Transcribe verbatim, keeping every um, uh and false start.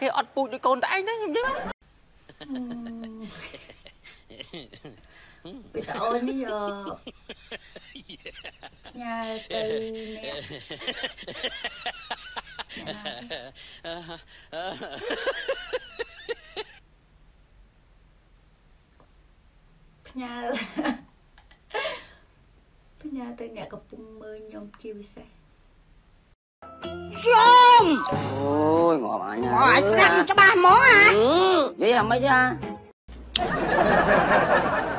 Cái ọt bụi được cồn tại anh đấy bây giờ ôi bây giờ nhà từ mẹ nhà nhà từ nhà cặp bung mơ nhom chiêu xe xong. Ôi ngọt bà nha. Ngọt xin ăn cho ba món hả? Ừ. Vậy là mấy chứ ha.